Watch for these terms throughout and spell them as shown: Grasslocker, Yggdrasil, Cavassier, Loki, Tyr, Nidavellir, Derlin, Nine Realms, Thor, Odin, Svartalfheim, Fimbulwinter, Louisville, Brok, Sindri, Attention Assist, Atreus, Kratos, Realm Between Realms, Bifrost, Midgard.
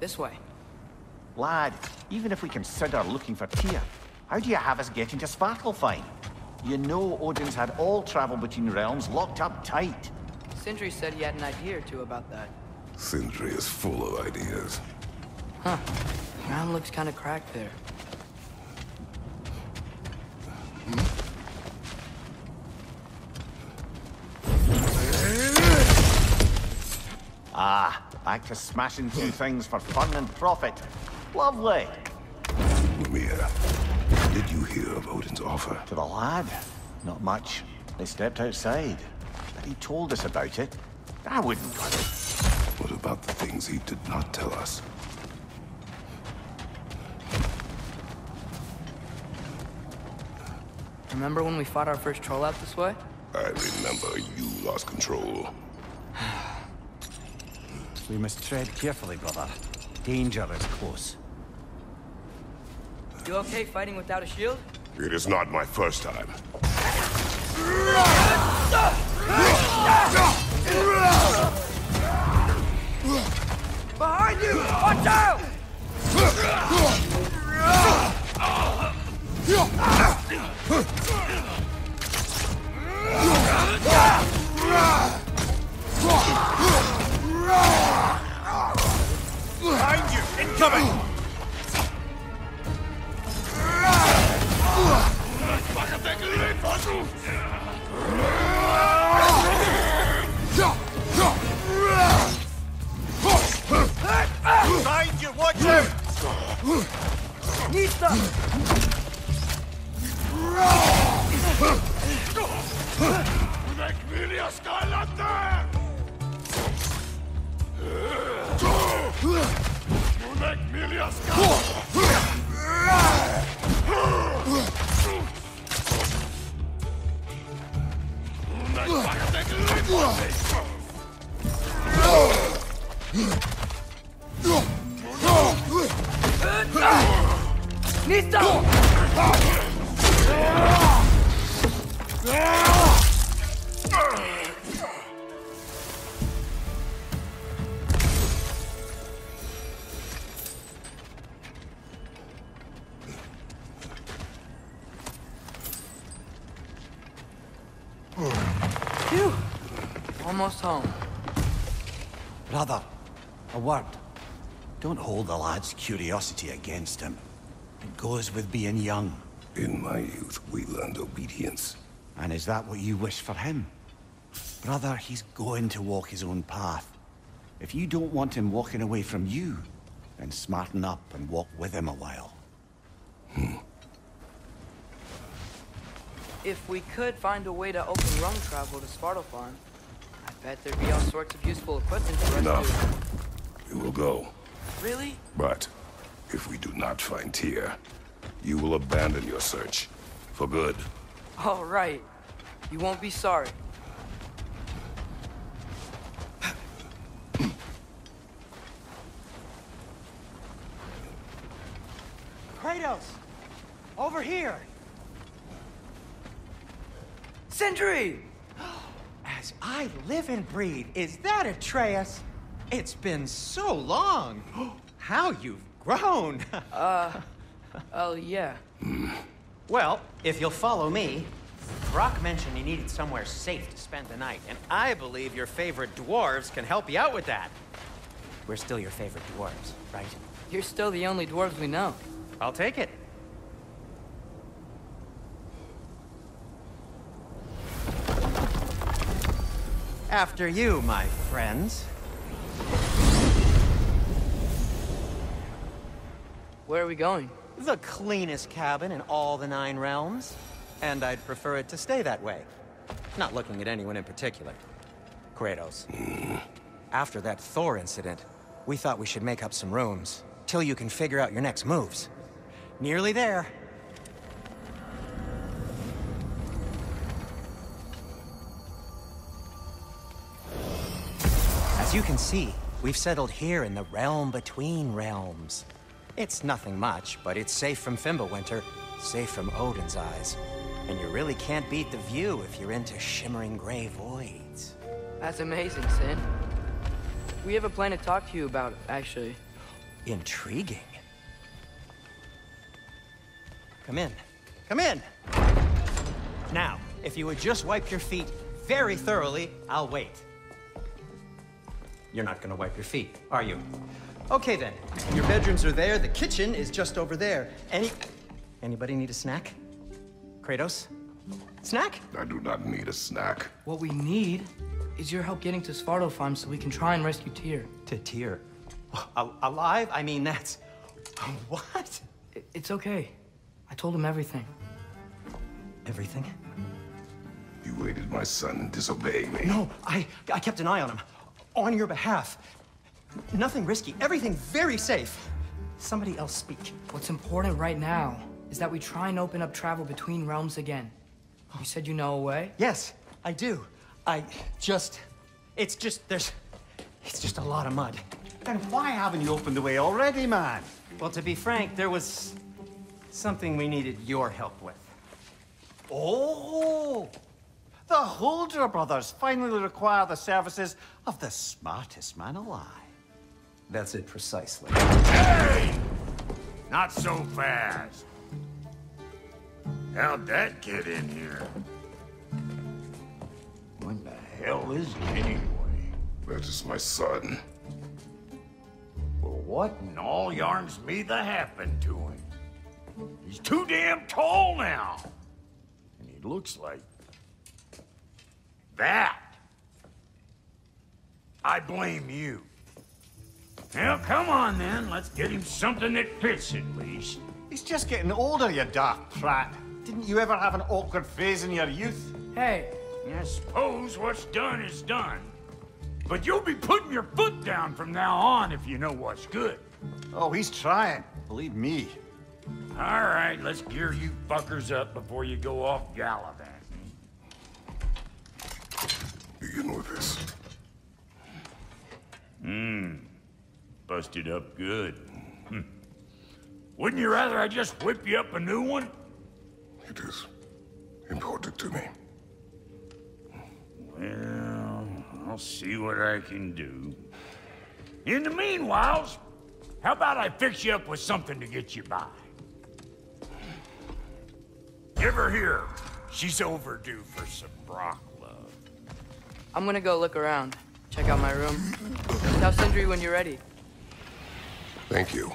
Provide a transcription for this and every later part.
This way. Lad, even if we consider looking for Tyr, how do you have us getting to Svartalfheim? You know Odin's had all travel between realms locked up tight. Sindri said he had an idea or two about that. Sindri is full of ideas. Huh. Ground looks kind of cracked there. Ah, back to smashing through things for fun and profit. Lovely. Mia, did you hear of Odin's offer? To the lad? Not much. They stepped outside. But he told us about it. I wouldn't cut it. What about the things he did not tell us? Remember when we fought our first troll out this way? I remember you lost control. We must tread carefully, brother. Danger is close. You okay fighting without a shield? It is not my first time. Behind you! Watch out! Behind you! Incoming! Behind you! Watch out! Need some! Almost home. Brother, a word. Don't hold the lad's curiosity against him. It goes with being young. In my youth, we learned obedience. And is that what you wish for him? Brother, he's going to walk his own path. If you don't want him walking away from you, then smarten up and walk with him a while. If we could find a way to open realm travel to Svartalfheim, bet there'd be all sorts of useful equipment for us. Enough. You will go. Really? But if we do not find Tyr, you will abandon your search. For good. All right. You won't be sorry. Kratos! Over here! Sindri! As I live and breathe, is that Atreus? It's been so long. How you've grown. Yeah. Well, if you'll follow me, Brok mentioned he needed somewhere safe to spend the night, and I believe your favorite dwarves can help you out with that. We're still your favorite dwarves, right? You're still the only dwarves we know. I'll take it. After you, my friends. Where are we going? The cleanest cabin in all the Nine Realms. And I'd prefer it to stay that way. Not looking at anyone in particular. Kratos. After that Thor incident, we thought we should make up some rooms. Till you can figure out your next moves. Nearly there. As you can see, we've settled here in the Realm Between Realms. It's nothing much, but it's safe from Fimbulwinter, safe from Odin's eyes. And you really can't beat the view if you're into shimmering gray voids. That's amazing, Sin. We have a plan to talk to you about, actually. Intriguing. Come in. Come in! Now, if you would just wipe your feet very thoroughly, I'll wait. You're not gonna wipe your feet, are you? Okay then, your bedrooms are there, the kitchen is just over there. Anybody need a snack? Kratos? Snack? I do not need a snack. What we need is your help getting to Svartalfheim so we can try and rescue Tyr. To Tyr? Alive? I mean, that's... What? It's okay. I told him everything. Everything? You aided my son in disobeying me. No, I kept an eye on him. On your behalf. Nothing risky. Everything very safe. Somebody else speak. What's important right now is that we try and open up travel between realms again. You said you know a way? Yes, I do. It's just a lot of mud. Then why haven't you opened the way already, man? Well, to be frank, there was something we needed your help with. Oh! The Holder brothers finally require the services of the smartest man alive. That's it precisely. Hey! Not so fast. How'd that get in here? When the hell is it anyway? That is my son. Well, what in all yarns me that happened to him? He's too damn tall now. And he looks like... that. I blame you. Well, come on then. Let's get him something that fits at least. He's just getting older, you daft prat. Didn't you ever have an awkward phase in your youth? Hey. I suppose what's done is done. But you'll be putting your foot down from now on if you know what's good. Oh, he's trying. Believe me. All right, let's gear you fuckers up before you go off gallivanting. Begin with this. Busted up good. Wouldn't you rather I just whip you up a new one? It is important to me. Well, I'll see what I can do. In the meanwhile, how about I fix you up with something to get you by? Give her here. She's overdue for some Brok love. I'm gonna go look around. Check out my room. Tell Sindri when you're ready. Thank you.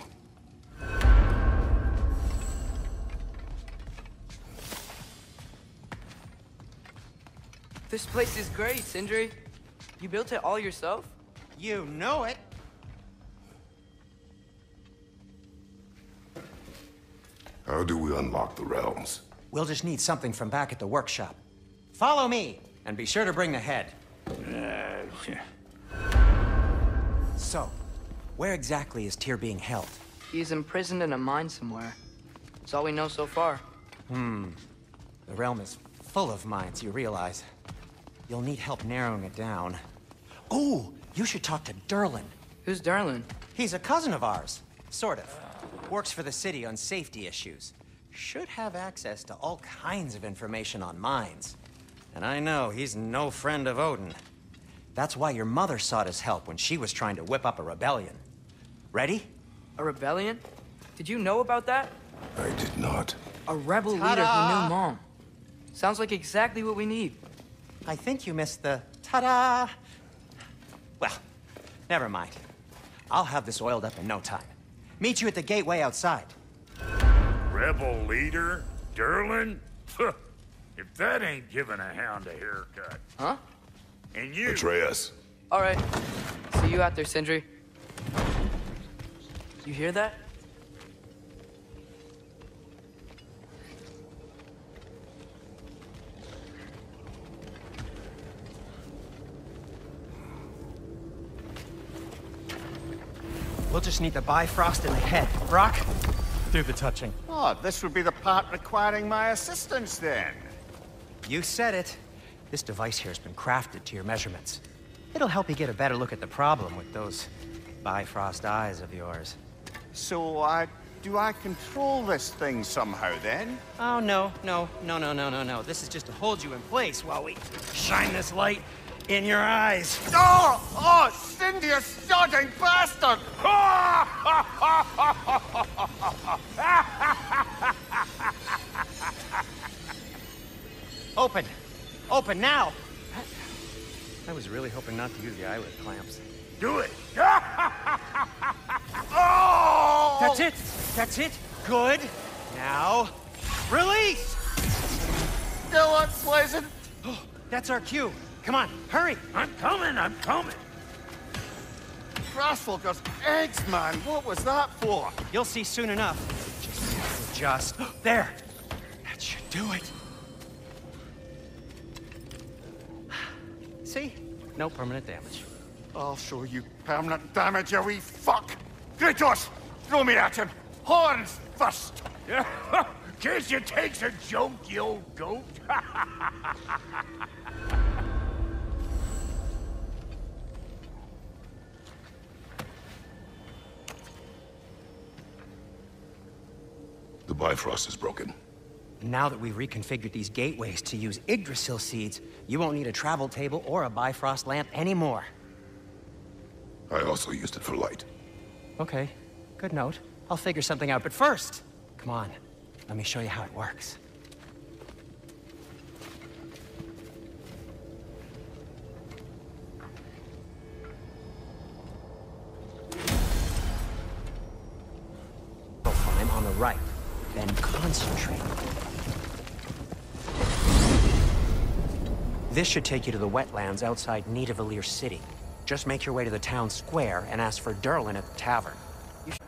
This place is great, Sindri. You built it all yourself? You know it. How do we unlock the realms? We'll just need something from back at the workshop. Follow me, and be sure to bring the head. So, where exactly is Tyr being held? He's imprisoned in a mine somewhere. That's all we know so far. The realm is full of mines, you realize. You'll need help narrowing it down. Ooh, you should talk to Derlin. Who's Derlin? He's a cousin of ours, sort of. Works for the city on safety issues. Should have access to all kinds of information on mines. And I know he's no friend of Odin. That's why your mother sought his help when she was trying to whip up a rebellion. Ready? A rebellion? Did you know about that? I did not. A rebel leader who knew Mom. Sounds like exactly what we need. I think you missed the ta-da! Well, never mind. I'll have this oiled up in no time. Meet you at the gateway outside. Rebel leader? Derlin? If that ain't giving a hound a haircut. Huh? And you... Atreus. All right. See you out there, Sindri. You hear that? We'll just need the Bifrost in the head. Brok, do the touching. Oh, this would be the part requiring my assistance, then. You said it. This device here has been crafted to your measurements. It'll help you get a better look at the problem with those Bifrost eyes of yours. So, do I control this thing somehow, then? Oh, no. This is just to hold you in place while we shine this light in your eyes. Oh! Oh, Sindri, you sodding bastard! Open! Open now! I was really hoping not to use the eyelid clamps. Do it! Oh! That's it! That's it! Good! Now, release! Still unpleasant? Oh, that's our cue. Come on, hurry! I'm coming, I'm coming! Grasslocker's eggs, man! What was that for? You'll see soon enough. Just... there! That should do it. See? No permanent damage. I'll show you permanent damage, you wee fuck! Kratos! Throw me at him! Horns first! Guess you takes a joke, you old goat! The Bifrost is broken. Now that we've reconfigured these gateways to use Yggdrasil seeds, you won't need a travel table or a Bifrost lamp anymore. I also used it for light. Okay, good note. I'll figure something out, but first, come on, let me show you how it works. Climb on the right, then concentrate. This should take you to the wetlands outside Nidavellir City. Just make your way to the town square and ask for Derlin at the tavern.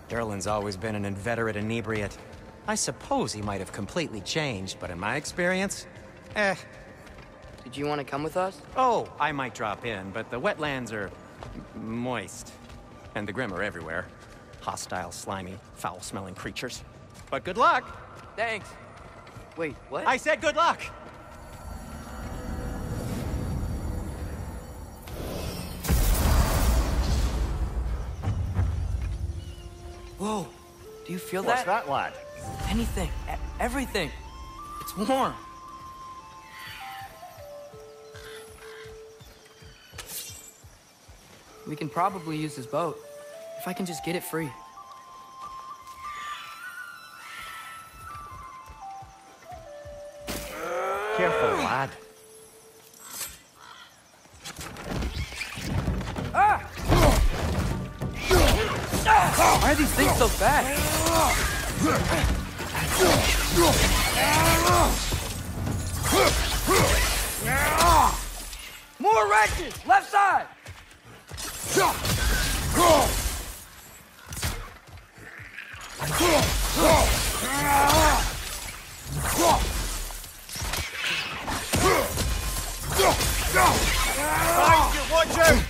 Derlin's always been an inveterate inebriate. I suppose he might have completely changed, but in my experience, eh. Did you want to come with us? Oh, I might drop in, but the wetlands are... moist. And the Grim are everywhere. Hostile, slimy, foul-smelling creatures. But good luck! Thanks. Wait, what? I said good luck! Whoa! Do you feel that? What's that, lad? Anything. Everything. It's warm. We can probably use this boat. If I can just get it free. Careful, lad. Why are these things so fast? More wrenches! Left side! Watch out!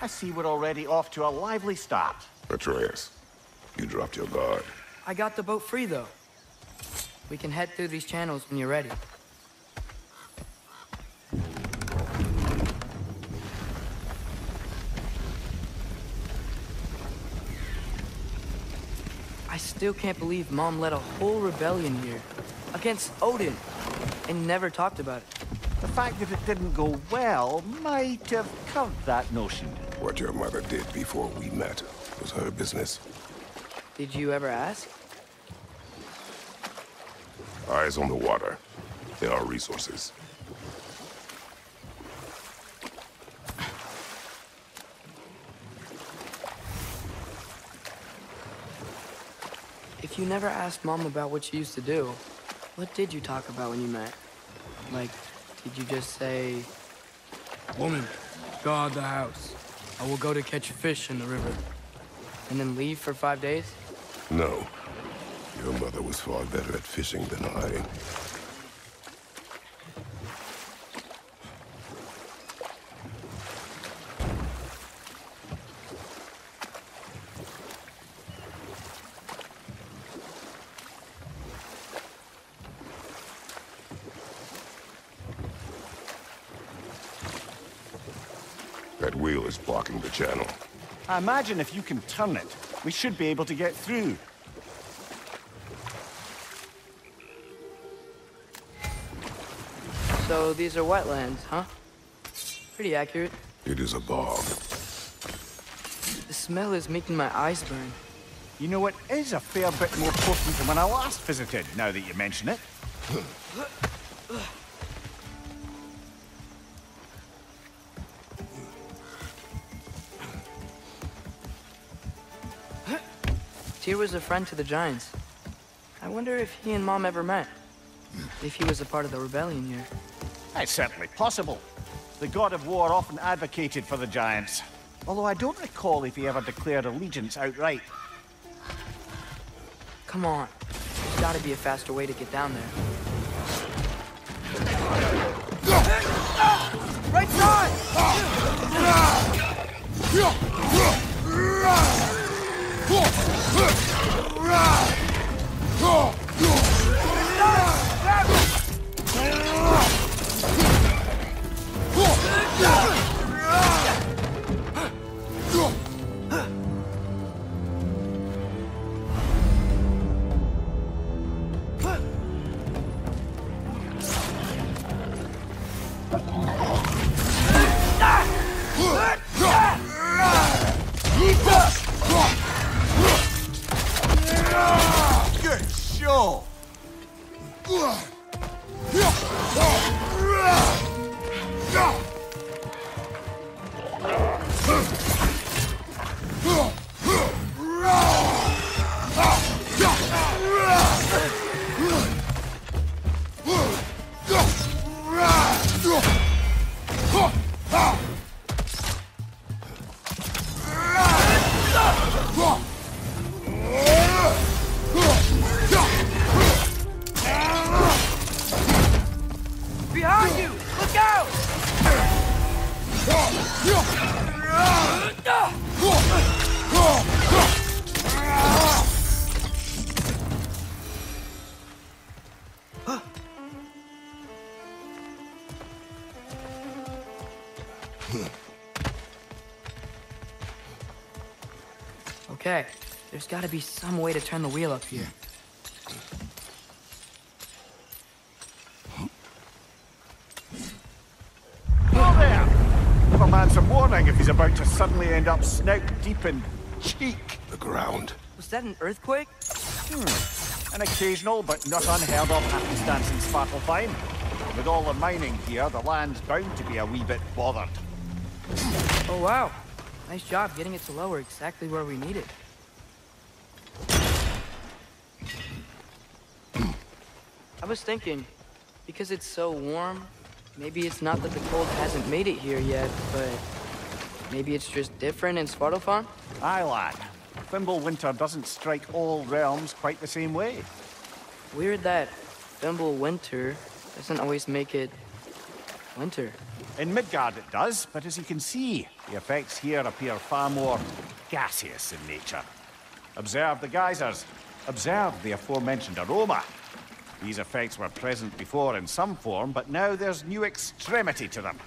I see we're already off to a lively start. Atreus, you dropped your guard. I got the boat free, though. We can head through these channels when you're ready. I still can't believe Mom led a whole rebellion here, against Odin, and never talked about it. The fact that it didn't go well might have covered that notion. What your mother did before we met was her business. Did you ever ask? Eyes on the water. They are resources. You never asked Mom about what she used to do. What did you talk about when you met? Like, did you just say... Woman, guard the house. I will go to catch fish in the river. And then leave for 5 days? No. Your mother was far better at fishing than I. Channel. I imagine if you can turn it, we should be able to get through. So these are wetlands, huh? Pretty accurate. It is a bog. smell is making my eyes burn. You know, it is a fair bit more potent than when I last visited, now that you mention it. Tyr was a friend to the Giants. I wonder if he and Mom ever met. If he was a part of the rebellion here. That's certainly possible. The god of war often advocated for the Giants. Although I don't recall if he ever declared allegiance outright. Come on. There's gotta be a faster way to get down there. Right side! Okay, there's got to be some way to turn the wheel up here. Oh, there! Give a man some warning if he's about to suddenly end up snout deep in cheek. The ground. Was that an earthquake? An occasional but not unheard of happenstance in Svartalfheim. With all the mining here, the land's bound to be a wee bit bothered. Oh, wow. Nice job getting it to lower exactly where we need it. I was thinking, because it's so warm, maybe it's not that the cold hasn't made it here yet, but maybe it's just different in Svartalfheim? Aye, lad. Fimbulwinter doesn't strike all realms quite the same way. Weird that Fimbulwinter doesn't always make it winter. In Midgard it does, but as you can see, the effects here appear far more gaseous in nature. Observe the geysers. Observe the aforementioned aroma. These effects were present before in some form, but now there's new extremity to them.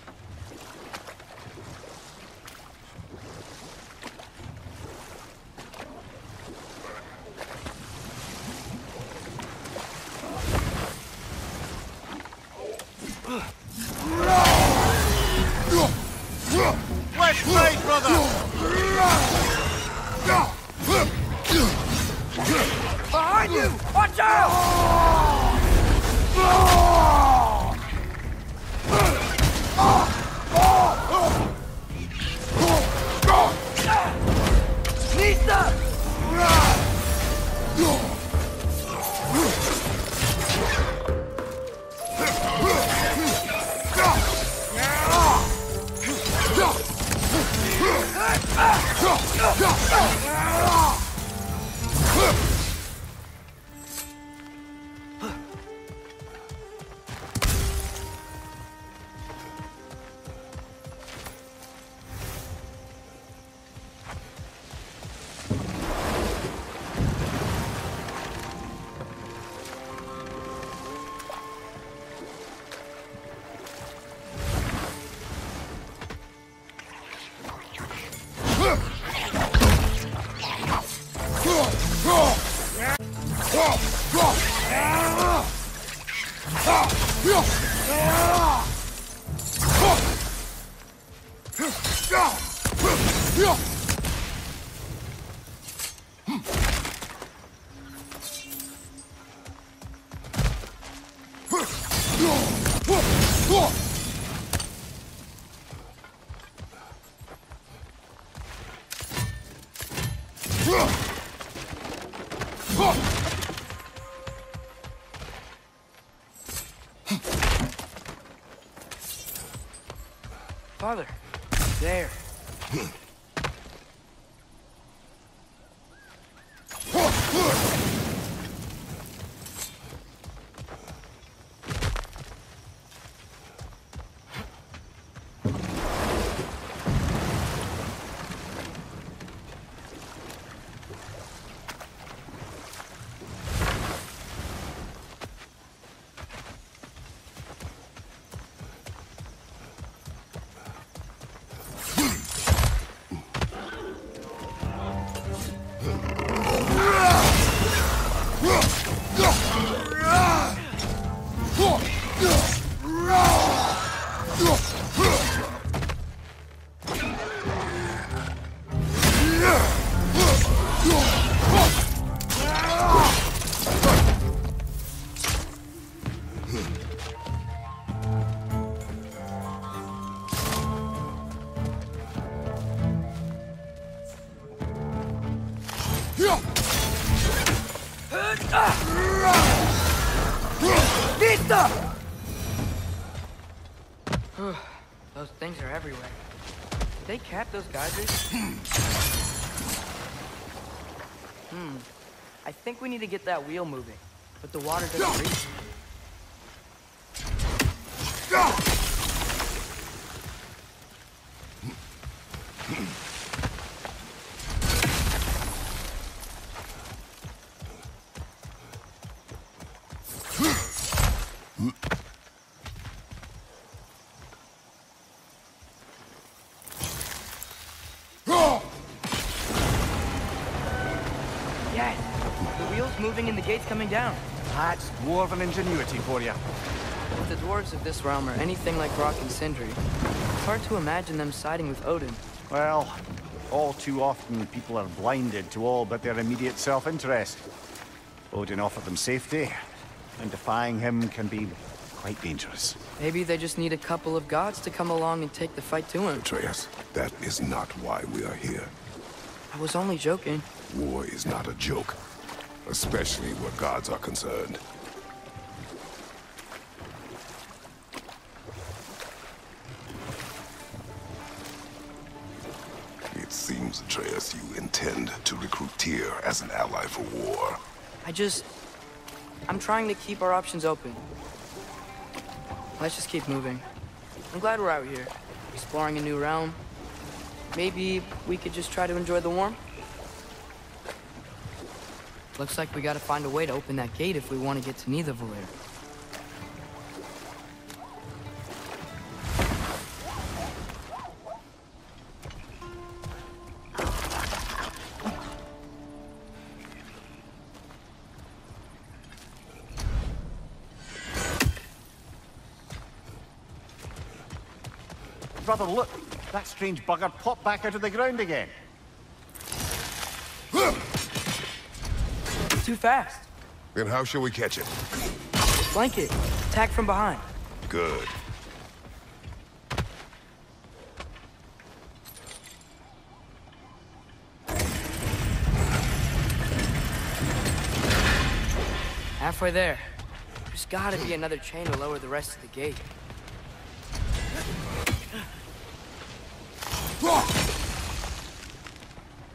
Father, there. Those things are everywhere. Did they cap those geysers? I think we need to get that wheel moving, but the water doesn't reach. Gate's coming down. That's dwarven ingenuity for you. If the dwarves of this realm are anything like Brok and Sindri, it's hard to imagine them siding with Odin. Well, all too often people are blinded to all but their immediate self-interest. Odin offered them safety, and defying him can be quite dangerous. Maybe they just need a couple of gods to come along and take the fight to him. Atreus, that is not why we are here. I was only joking. War is not a joke. Especially where gods are concerned. It seems, Atreus, you intend to recruit Tyr as an ally for war. I'm trying to keep our options open. Let's just keep moving. I'm glad we're out here, exploring a new realm. Maybe we could just try to enjoy the warmth? Looks like we gotta find a way to open that gate if we want to get to Nidavellir. Brother, look! That strange bugger popped back out of the ground again. Too fast. Then how shall we catch it? Blanket. Attack from behind. Good. Halfway there. There's gotta be another chain to lower the rest of the gate.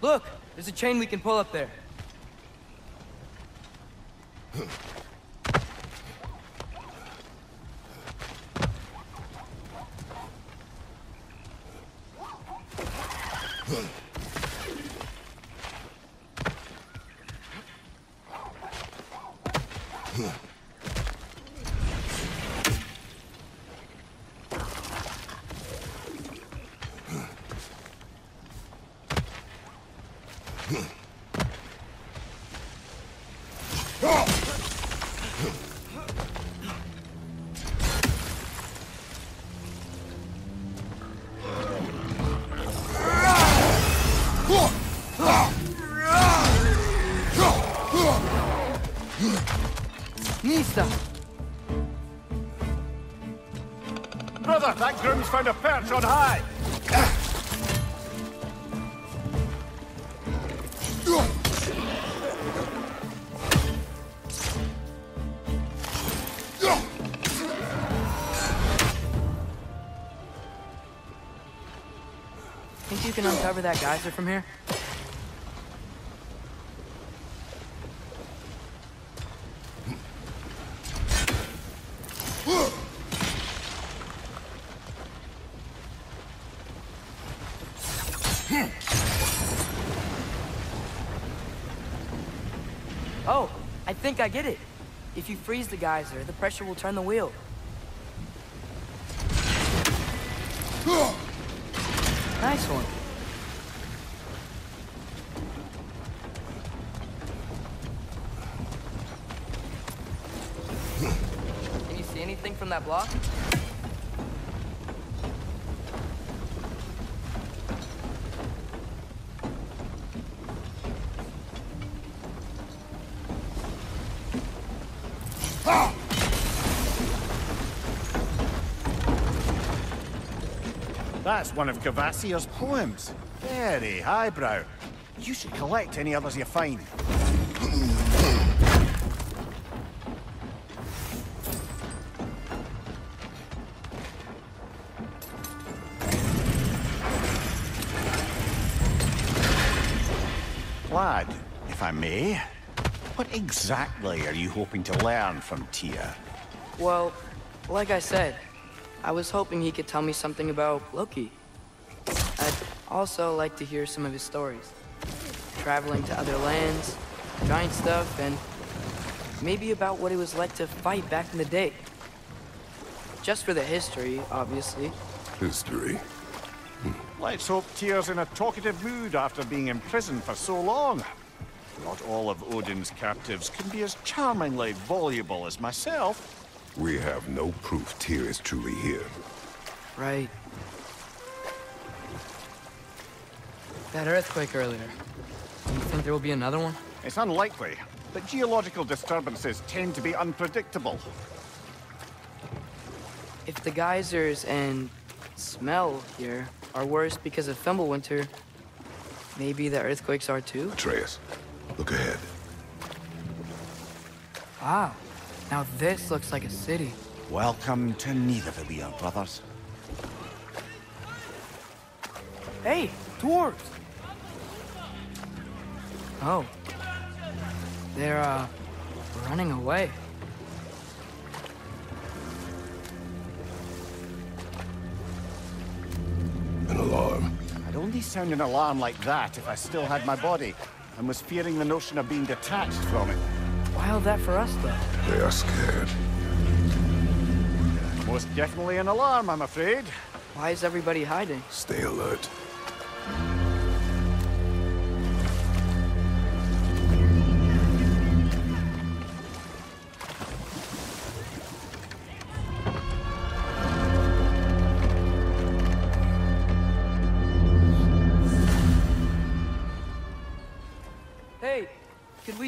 Look! There's a chain we can pull up there. Brother, that groom's found a perch on high! can uncover that geyser from here? Oh, I think I get it. If you freeze the geyser, the pressure will turn the wheel. Nice one. Can you see anything from that block? That's one of Cavassier's poems. Very highbrow. You should collect any others you find. Lad, if I may, what exactly are you hoping to learn from Tyr? Well, like I said, I was hoping he could tell me something about Loki. I'd also like to hear some of his stories. Traveling to other lands, giant stuff, and maybe about what it was like to fight back in the day. Just for the history, obviously. History? Let's hope Tyr's in a talkative mood after being imprisoned for so long. Not all of Odin's captives can be as charmingly voluble as myself. We have no proof Tyr is truly here. Right. That earthquake earlier. Do you think there will be another one? It's unlikely, but geological disturbances tend to be unpredictable. If the geysers and smell here are worse because of Fimbulwinter, maybe the earthquakes are too? Atreus, look ahead. Wow. Now this looks like a city. Welcome to Nidavellir, brothers. Hey, dwarves! Oh. They're, running away. An alarm? I'd only sound an alarm like that if I still had my body, and was fearing the notion of being detached from it. Wild that for us, though. They are scared. Most definitely an alarm, I'm afraid. Why is everybody hiding? Stay alert.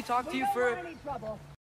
Talk to you for... We don't want any trouble.